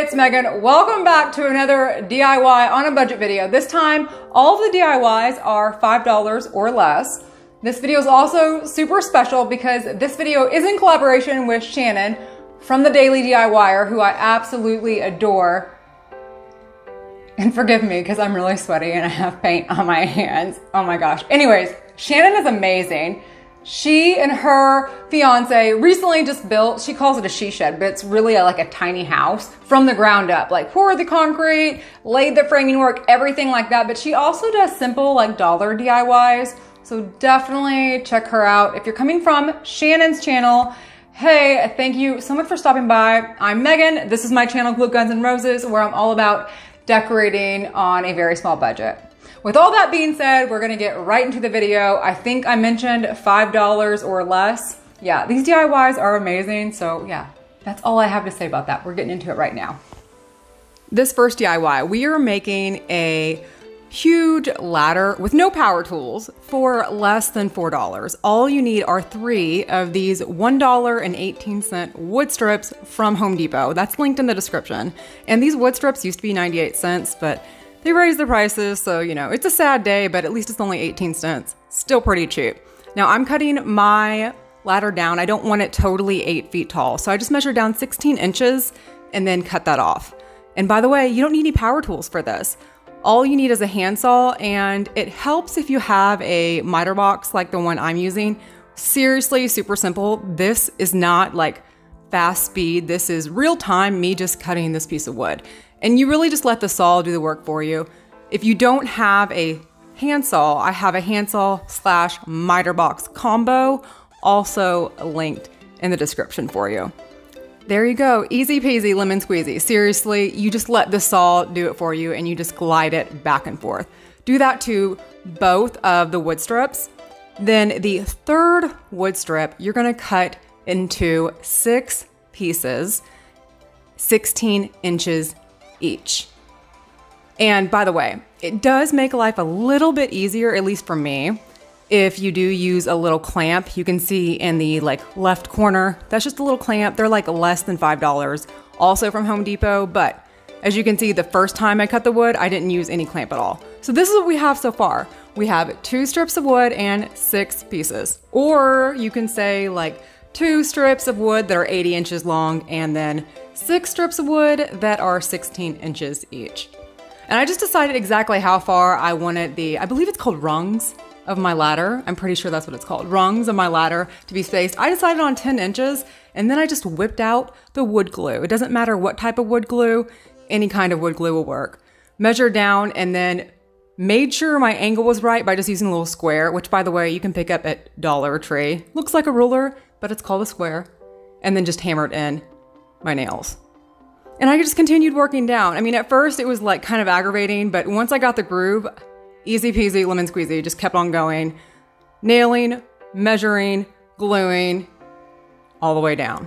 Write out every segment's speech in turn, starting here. it's Megan. Welcome back to another DIY on a budget video. This time, all the DIYs are $5 or less. This video is also super special because this video is in collaboration with Shannon from The Daily DIYer, who I absolutely adore. And forgive me because I'm really sweaty and I have paint on my hands. Oh my gosh. Anyways, Shannon is amazing. She and her fiance recently just built, she calls it a she shed, but it's really like a tiny house from the ground up, like poured the concrete, laid the framing work, everything like that. But she also does simple like dollar DIYs. So definitely check her out. If you're coming from Shannon's channel, hey, thank you so much for stopping by. I'm Megan. This is my channel, Glue Guns and Roses, where I'm all about decorating on a very small budget. With all that being said, we're gonna get right into the video. I think I mentioned $5 or less. Yeah, these DIYs are amazing. So yeah, that's all I have to say about that. We're getting into it right now. This first DIY, we are making a huge ladder with no power tools for less than $4. All you need are 3 of these $1.18 wood strips from Home Depot. That's linked in the description. And these wood strips used to be 98 cents, but they raised the prices, so you know, it's a sad day, but at least it's only 18 cents. Still pretty cheap. Now I'm cutting my ladder down. I don't want it totally 8 feet tall. So I just measured down 16 inches and then cut that off. And by the way, you don't need any power tools for this. All you need is a handsaw, and it helps if you have a miter box like the one I'm using. Seriously, super simple. This is not like fast speed. This is real time, me just cutting this piece of wood. And you really just let the saw do the work for you. If you don't have a handsaw, I have a handsaw slash miter box combo, also linked in the description for you. There you go, easy peasy lemon squeezy. Seriously, you just let the saw do it for you and you just glide it back and forth. Do that to both of the wood strips. Then the third wood strip, you're gonna cut into 6 pieces, 16 inches each. And by the way, it does make life a little bit easier, at least for me, if you do use a little clamp. You can see in the like left corner, that's just a little clamp. They're like less than $5, also from Home Depot. But as you can see, the first time I cut the wood, I didn't use any clamp at all. So this is what we have so far. We have 2 strips of wood and 6 pieces, or you can say like 2 strips of wood that are 80 inches long and then 6 strips of wood that are 16 inches each. And I just decided exactly how far I wanted the, I believe it's called rungs of my ladder. I'm pretty sure that's what it's called. Rungs of my ladder to be spaced. I decided on 10 inches and then I just whipped out the wood glue. It doesn't matter what type of wood glue, any kind of wood glue will work. Measured down and then made sure my angle was right by just using a little square, which by the way, you can pick up at Dollar Tree. Looks like a ruler, but it's called a square. And then just hammered in my nails. And I just continued working down. I mean, at first it was like kind of aggravating, but once I got the groove, easy peasy, lemon squeezy, just kept on going, nailing, measuring, gluing, all the way down.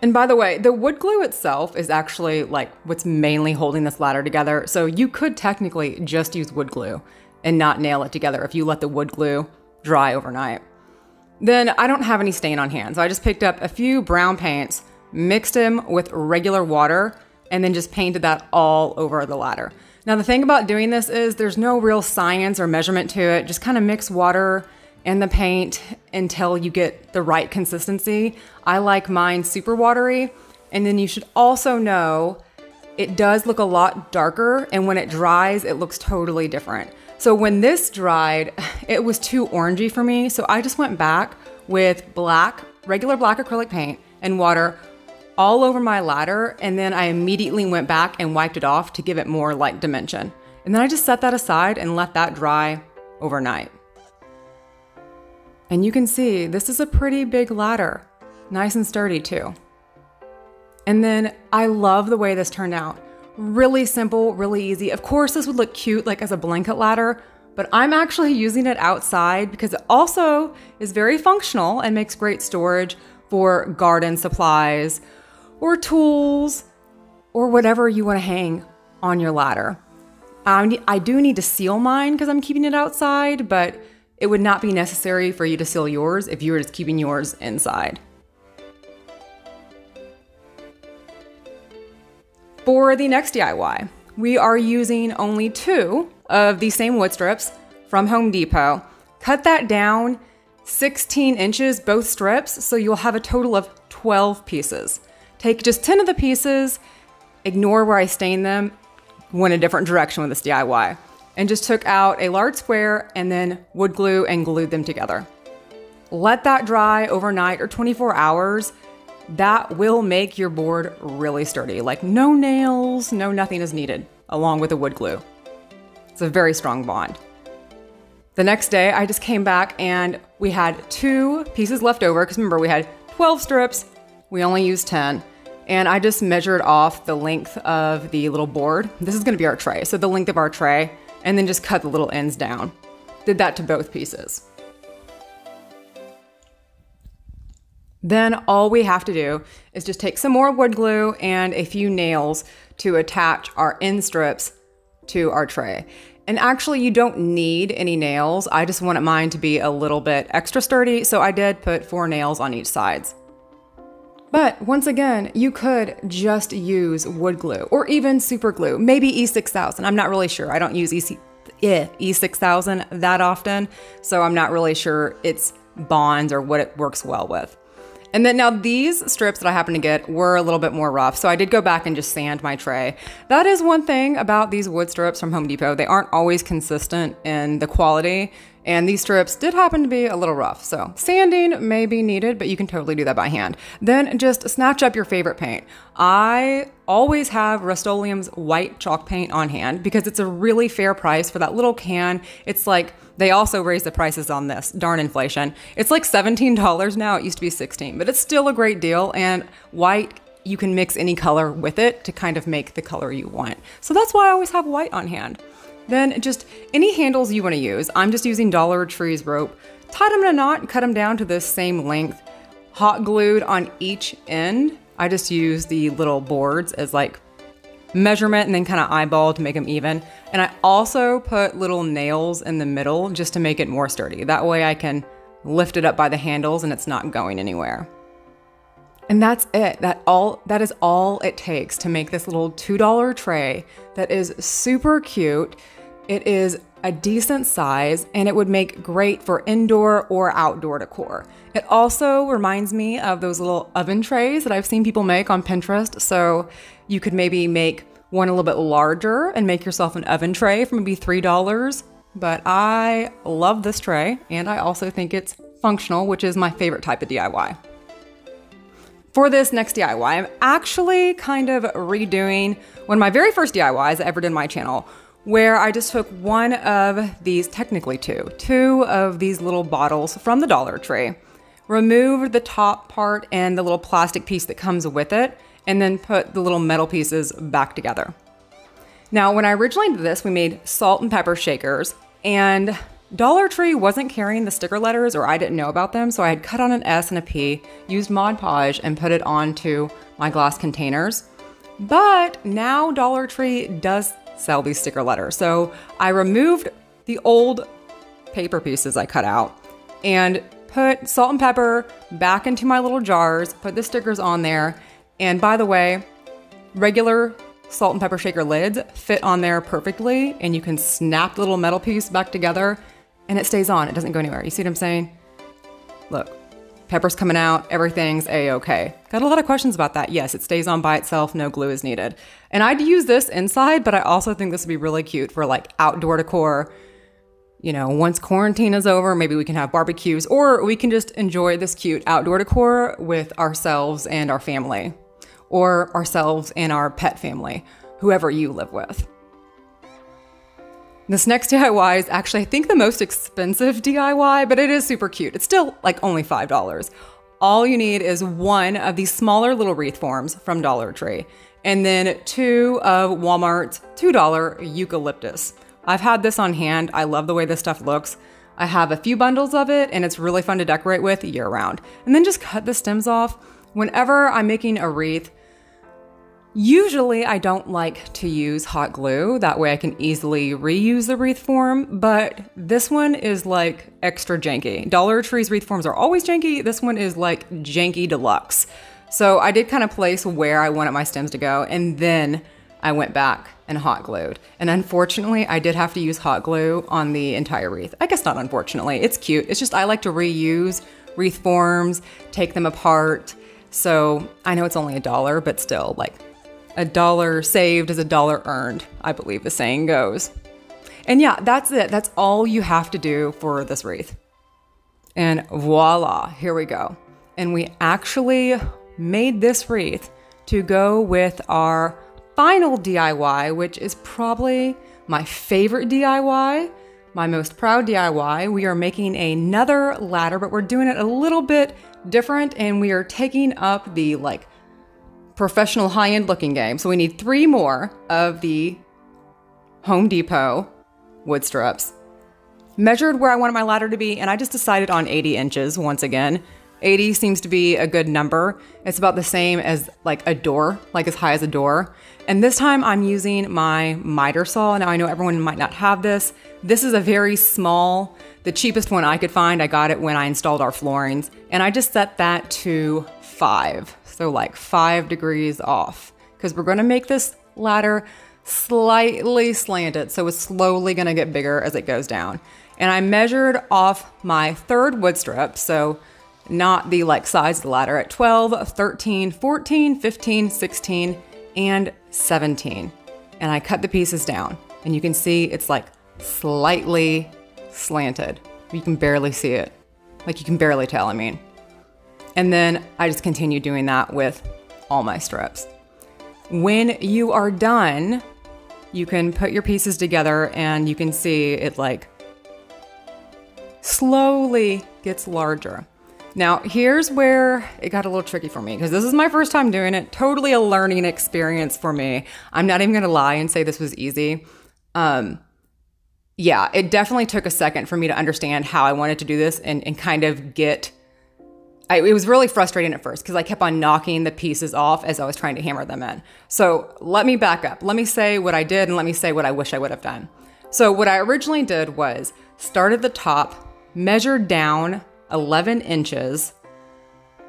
And by the way, the wood glue itself is actually like what's mainly holding this ladder together. So you could technically just use wood glue and not nail it together if you let the wood glue dry overnight. Then I don't have any stain on hand, so I just picked up a few brown paints, mixed them with regular water, and then just painted that all over the ladder. Now the thing about doing this is there's no real science or measurement to it. Just kind of mix water and the paint until you get the right consistency. I like mine super watery. And then you should also know it does look a lot darker, and when it dries, it looks totally different. So when this dried, it was too orangey for me. So I just went back with black, regular black acrylic paint and water all over my ladder. And then I immediately went back and wiped it off to give it more like dimension. And then I just set that aside and let that dry overnight. And you can see this is a pretty big ladder, nice and sturdy too. And then I love the way this turned out. Really simple, really easy. Of course, this would look cute like as a blanket ladder, but I'm actually using it outside because it also is very functional and makes great storage for garden supplies or tools or whatever you want to hang on your ladder. I do need to seal mine because I'm keeping it outside, but It would not be necessary for you to seal yours if you were just keeping yours inside. For the next DIY, we are using only 2 of the same wood strips from Home Depot. Cut that down 16 inches, both strips, so you'll have a total of 12 pieces. Take just 10 of the pieces, ignore where I stained them, went a different direction with this DIY, and just took out a large square and then wood glue and glued them together. Let that dry overnight or 24 hours. That will make your board really sturdy. Like no nails, no nothing is needed, along with the wood glue. It's a very strong bond. The next day, I just came back and we had 2 pieces left over, because remember we had 12 strips, we only used 10. And I just measured off the length of the little board. This is gonna be our tray, so the length of our tray, and then just cut the little ends down. Did that to both pieces. Then all we have to do is just take some more wood glue and a few nails to attach our end strips to our tray. And actually you don't need any nails. I just wanted mine to be a little bit extra sturdy, so I did put 4 nails on each side. But once again, you could just use wood glue or even super glue, maybe E6000. I'm not really sure. I don't use E6000 that often, so I'm not really sure its bonds or what it works well with. And then now these strips that I happened to get were a little bit more rough, so I did go back and just sand my tray. That is one thing about these wood strips from Home Depot. They aren't always consistent in the quality, and these strips did happen to be a little rough. So sanding may be needed, but you can totally do that by hand. Then just snatch up your favorite paint. I always have Rust-Oleum's white chalk paint on hand because it's a really fair price for that little can. It's like, they also raised the prices on this, darn inflation. It's like $17 now, it used to be $16, but it's still a great deal, and white, you can mix any color with it to kind of make the color you want. So that's why I always have white on hand. Then just any handles you wanna use. I'm just using Dollar Tree's rope. Tied them in a knot and cut them down to the same length. Hot glued on each end. I just use the little boards as like measurement and then kind of eyeball to make them even. And I also put little nails in the middle just to make it more sturdy. That way I can lift it up by the handles and it's not going anywhere. And that's it. That is all it takes to make this little $2 tray that is super cute. It is a decent size and it would make great for indoor or outdoor decor. It also reminds me of those little oven trays that I've seen people make on Pinterest. So you could maybe make one a little bit larger and make yourself an oven tray for maybe $3. But I love this tray and I also think it's functional, which is my favorite type of DIY. For this next DIY, I'm actually kind of redoing one of my very first DIYs I ever did on my channel, where I just took one of these, technically two of these little bottles from the Dollar Tree, removed the top part and the little plastic piece that comes with it, and then put the little metal pieces back together. Now, when I originally did this, we made salt and pepper shakers, and Dollar Tree wasn't carrying the sticker letters, or I didn't know about them, so I had cut on an S and a P, used Mod Podge, and put it onto my glass containers. But now Dollar Tree does sell these sticker letters. So I removed the old paper pieces I cut out and put salt and pepper back into my little jars, put the stickers on there. And by the way, regular salt and pepper shaker lids fit on there perfectly and you can snap the little metal piece back together and it stays on, it doesn't go anywhere. You see what I'm saying? Look, pepper's coming out, everything's a-okay. Got a lot of questions about that. Yes, it stays on by itself, no glue is needed. And I'd use this inside, but I also think this would be really cute for like outdoor decor. You know, once quarantine is over, maybe we can have barbecues or we can just enjoy this cute outdoor decor with ourselves and our family, or ourselves and our pet family, whoever you live with. This next DIY is actually, I think, the most expensive DIY, but it is super cute. It's still like only $5. All you need is one of these smaller little wreath forms from Dollar Tree, and then 2 of Walmart's $2 eucalyptus. I've had this on hand. I love the way this stuff looks. I have a few bundles of it, and it's really fun to decorate with year round. And then just cut the stems off. Whenever I'm making a wreath, Usually I don't like to use hot glue, that way I can easily reuse the wreath form, but this one is like extra janky. Dollar Tree's wreath forms are always janky, this one is like janky deluxe. So I did kind of place where I wanted my stems to go, and then I went back and hot glued. And unfortunately, I did have to use hot glue on the entire wreath. I guess not unfortunately, it's cute. It's just I like to reuse wreath forms, take them apart. So I know it's only $1, but still, like, $1 saved is $1 earned, I believe the saying goes. And yeah, that's it. That's all you have to do for this wreath. And voila, here we go. And we actually made this wreath to go with our final DIY, which is probably my favorite DIY, my most proud DIY. We are making another ladder, but we're doing it a little bit different, and we are taking up the like professional high-end looking game. So we need 3 more of the Home Depot wood strips. Measured where I wanted my ladder to be, and I just decided on 80 inches once again. 80 seems to be a good number. It's about the same as like a door, like as high as a door. And this time I'm using my miter saw. Now I know everyone might not have this. This is a very small, the cheapest one I could find. I got it when I installed our floorings, and I just set that to 5. So like 5 degrees off, because we're gonna make this ladder slightly slanted. So it's slowly gonna get bigger as it goes down. And I measured off my 3rd wood strip. So not the like size of the ladder at 12, 13, 14, 15, 16, and 17. And I cut the pieces down, and you can see it's like slightly slanted. You can barely see it. Like you can barely tell, I mean. And then I just continue doing that with all my strips. When you are done, you can put your pieces together and you can see it like slowly gets larger. Now, here's where it got a little tricky for me, because this is my first time doing it. Totally a learning experience for me. I'm not even gonna lie and say this was easy. Yeah, it definitely took a second for me to understand how I wanted to do this and kind of get, it was really frustrating at first because I kept on knocking the pieces off as I was trying to hammer them in. So let me back up. Let me say what I did, and let me say what I wish I would have done. So what I originally did was start at the top, measured down 11 inches,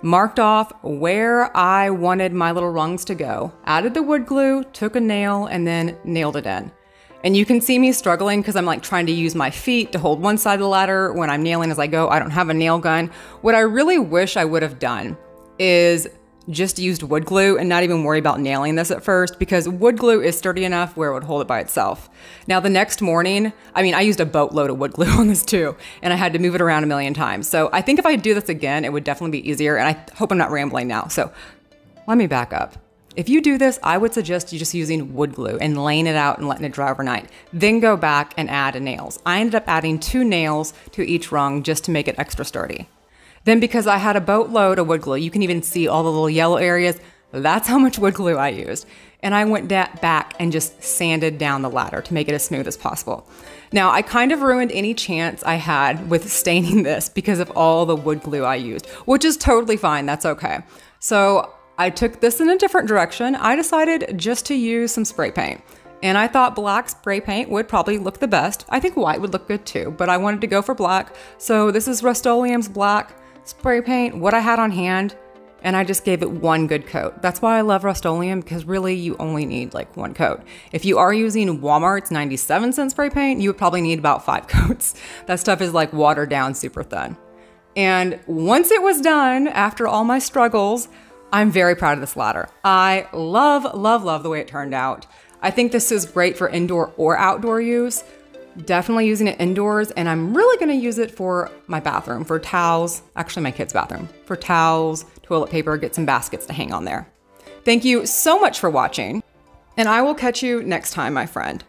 marked off where I wanted my little rungs to go, added the wood glue, took a nail, and then nailed it in. And you can see me struggling because I'm like trying to use my feet to hold one side of the ladder when I'm nailing as I go. I don't have a nail gun. What I really wish I would have done is just used wood glue and not even worry about nailing this at first, because wood glue is sturdy enough where it would hold it by itself. Now the next morning, I mean, I used a boatload of wood glue on this too, and I had to move it around a million times. So I think if I do this again, it would definitely be easier, and I hope I'm not rambling now. So let me back up. If you do this, I would suggest you just using wood glue and laying it out and letting it dry overnight. Then go back and add nails. I ended up adding 2 nails to each rung just to make it extra sturdy. Then because I had a boatload of wood glue, you can even see all the little yellow areas, that's how much wood glue I used. And I went back and just sanded down the ladder to make it as smooth as possible. Now I kind of ruined any chance I had with staining this because of all the wood glue I used, which is totally fine, that's okay. So I took this in a different direction. I decided just to use some spray paint. And I thought black spray paint would probably look the best. I think white would look good too, but I wanted to go for black. So this is Rust-Oleum's black spray paint, what I had on hand, and I just gave it one good coat. That's why I love Rust-Oleum, because really you only need like one coat. If you are using Walmart's 97-cent spray paint, you would probably need about 5 coats. That stuff is like watered down super thin. And once it was done, after all my struggles, I'm very proud of this ladder. I love, love, love the way it turned out. I think this is great for indoor or outdoor use. Definitely using it indoors, and I'm really gonna use it for my bathroom, for towels, actually my kids' bathroom, for towels, toilet paper, get some baskets to hang on there. Thank you so much for watching, and I will catch you next time, my friend.